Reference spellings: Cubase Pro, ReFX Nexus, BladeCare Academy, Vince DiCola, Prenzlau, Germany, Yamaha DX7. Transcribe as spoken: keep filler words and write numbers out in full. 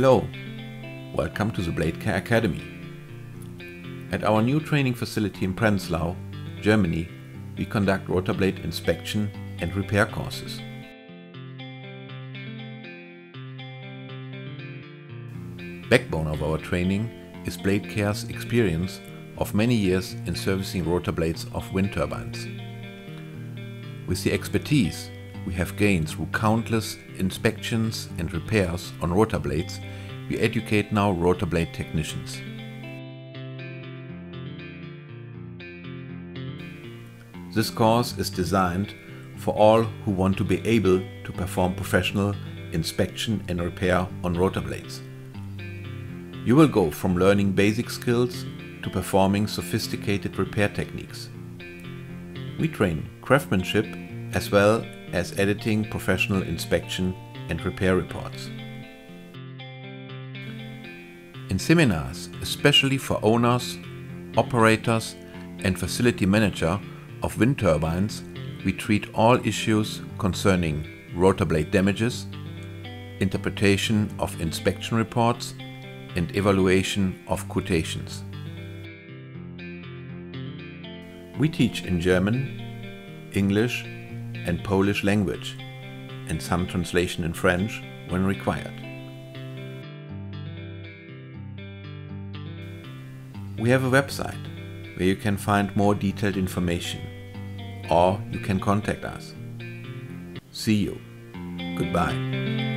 Hello, welcome to the BladeCare Academy. At our new training facility in Prenzlau, Germany, we conduct rotor blade inspection and repair courses. Backbone of our training is BladeCare's experience of many years in servicing rotor blades of wind turbines. With the expertise we have gained through countless inspections and repairs on rotor blades, we educate now rotor blade technicians. This course is designed for all who want to be able to perform professional inspection and repair on rotor blades. You will go from learning basic skills to performing sophisticated repair techniques. We train craftsmanship as well as editing professional inspection and repair reports. In seminars, especially for owners, operators and facility manager of wind turbines, we treat all issues concerning rotor blade damages, interpretation of inspection reports and evaluation of quotations. We teach in German, English and Polish language, and some translation in French when required. We have a website where you can find more detailed information, or you can contact us. See you. Goodbye.